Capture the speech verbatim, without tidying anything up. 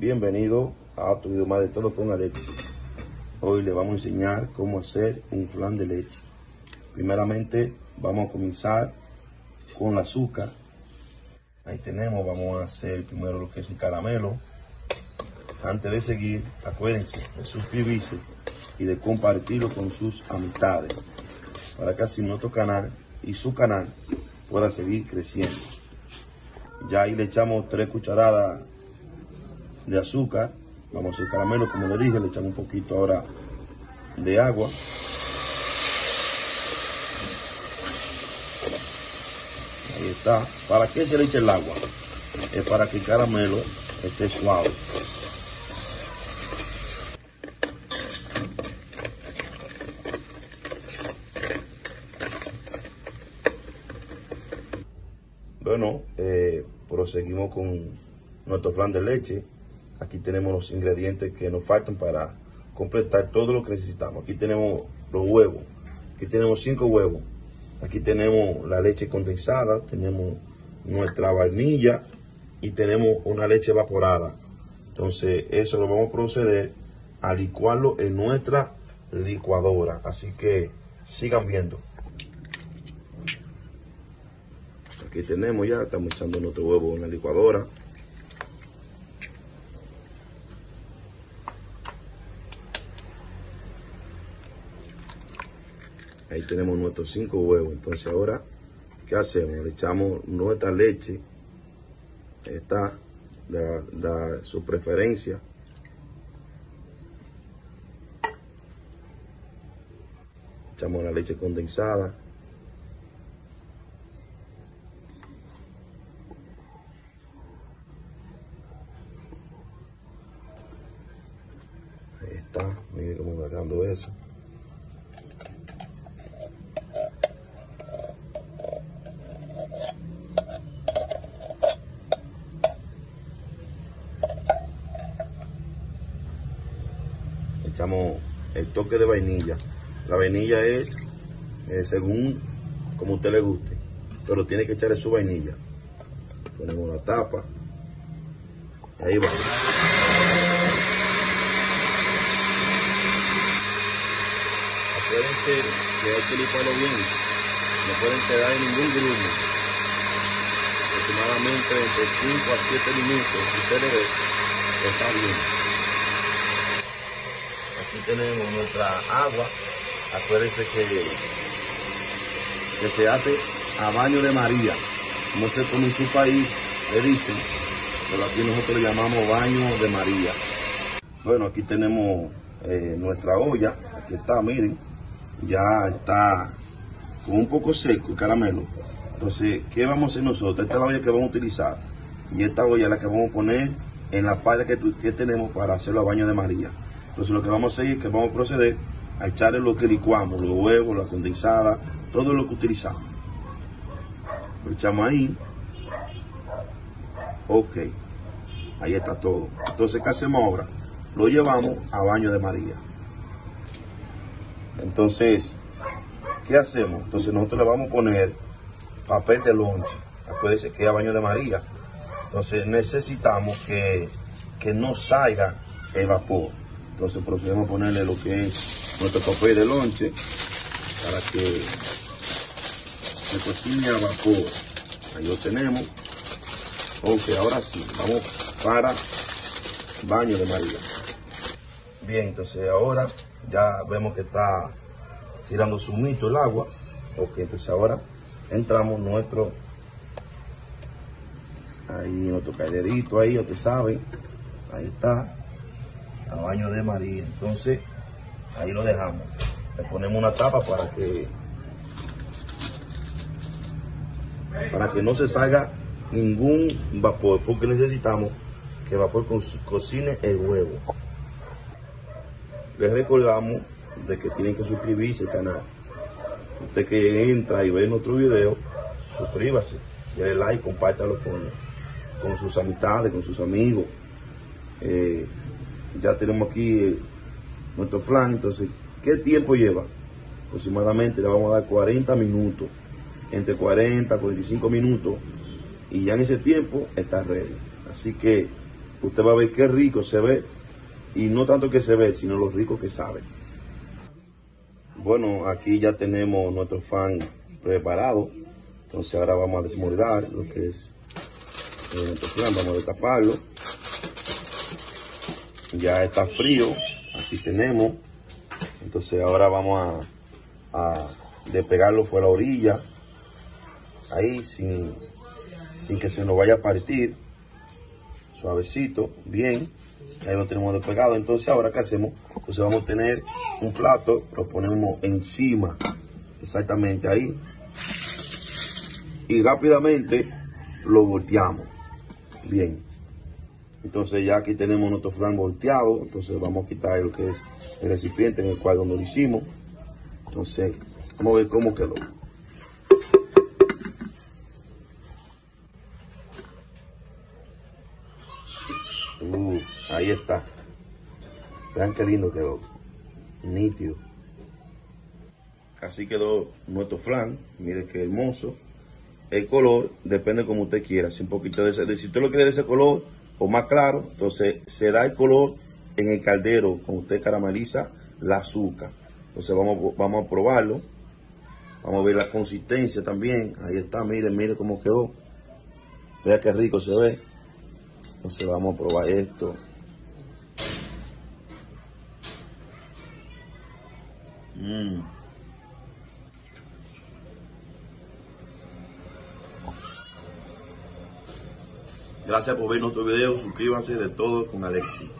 Bienvenido a tu video más de todo con Alexi. Hoy le vamos a enseñar cómo hacer un flan de leche. Primeramente vamos a comenzar con el azúcar. Ahí tenemos, vamos a hacer primero lo que es el caramelo. Antes de seguir, acuérdense de suscribirse y de compartirlo con sus amistades, para que así nuestro canal y su canal pueda seguir creciendo. Ya ahí le echamos tres cucharadas de azúcar. Vamos a hacer caramelo, como le dije. Le echamos un poquito ahora de agua. Ahí está. ¿Para qué se le echa el agua? Es para que el caramelo esté suave. Bueno, eh, proseguimos con nuestro flan de leche. Aquí tenemos los ingredientes que nos faltan para completar todo lo que necesitamos. Aquí tenemos los huevos. Aquí tenemos cinco huevos. Aquí tenemos la leche condensada. Tenemos nuestra vainilla. Y tenemos una leche evaporada. Entonces, eso lo vamos a proceder a licuarlo en nuestra licuadora. Así que sigan viendo. Aquí tenemos ya, estamos echando nuestro huevo en la licuadora. Ahí tenemos nuestros cinco huevos. Entonces ahora, ¿qué hacemos? Le echamos nuestra leche. Esta, da, da su preferencia. Echamos la leche condensada. Ahí está, miren cómo va dando eso. Echamos el toque de vainilla. La vainilla es eh, según como a usted le guste, pero tiene que echarle su vainilla. Ponemos la tapa. Ahí va. Acuérdense que hay que licuarlo bien. No pueden quedar en ningún grumo. Aproximadamente entre cinco a siete minutos. Si usted le ve, está bien. Aquí tenemos nuestra agua. Acuérdense que, que se hace a baño de María. No sé cómo en su país le dicen, pero aquí nosotros le llamamos baño de María. Bueno, aquí tenemos eh, nuestra olla. Aquí está, miren. Ya está con un poco seco el caramelo. Entonces, ¿qué vamos a hacer nosotros? Esta es la olla que vamos a utilizar. Y esta olla es la que vamos a poner en la pala que, que tenemos para hacerlo a baño de María. Entonces lo que vamos a hacer es que vamos a proceder a echarle lo que licuamos, los huevos, la condensada, todo lo que utilizamos. Lo echamos ahí. Ok. Ahí está todo. Entonces, ¿qué hacemos ahora? Lo llevamos a baño de María. Entonces, ¿qué hacemos? Entonces nosotros le vamos a poner papel de lonche. Acuérdense que es a baño de María. Entonces necesitamos que, que no salga el vapor. Entonces procedemos a ponerle lo que es nuestro papel de lonche para que se cocine a vapor. Ahí lo tenemos. Ok, ahora sí, vamos para baño de María. Bien, entonces ahora ya vemos que está tirando su mito el agua. Ok, entonces ahora entramos nuestro, ahí nuestro calderito ahí, ya te saben. Ahí está. A baño de María. Entonces ahí lo dejamos, le ponemos una tapa para que para que no se salga ningún vapor, porque necesitamos que el vapor co cocine el huevo. Les recordamos de que tienen que suscribirse al canal. Usted que entra y ve nuestro video, suscríbase, denle like, compártalo con, con sus amistades, con sus amigos. eh, Ya tenemos aquí nuestro flan. Entonces, ¿qué tiempo lleva? Aproximadamente le vamos a dar cuarenta minutos. Entre cuarenta a cuarenta y cinco minutos. Y ya en ese tiempo está ready. Así que usted va a ver qué rico se ve, y no tanto que se ve, sino lo rico que sabe. Bueno, aquí ya tenemos nuestro fan preparado, entonces ahora vamos a desmoldar lo que es nuestro flan, vamos a destaparlo. Ya está frío, aquí tenemos, entonces ahora vamos a, a despegarlo por la orilla, ahí sin, sin que se nos vaya a partir, suavecito, bien. Ahí lo tenemos despegado. Entonces ahora, ¿qué hacemos? Entonces vamos a tener un plato, lo ponemos encima, exactamente ahí, y rápidamente lo volteamos, bien. Entonces ya aquí tenemos nuestro flan volteado, entonces vamos a quitar lo que es el recipiente en el cual donde lo hicimos. Entonces vamos a ver cómo quedó. Uh, ahí está. Vean qué lindo quedó. Nítido. Así quedó nuestro flan. Miren qué hermoso. El color depende como usted quiera. Si, un poquito de ese, si usted lo quiere de ese color o más claro, entonces se da el color en el caldero cuando usted carameliza la azúcar. Entonces vamos, vamos a probarlo. Vamos a ver la consistencia también. Ahí está. Miren, miren cómo quedó. Vean qué rico se ve. Entonces vamos a probar esto. Mm. Gracias por ver nuestro video. Suscríbanse de Todo con Alexi.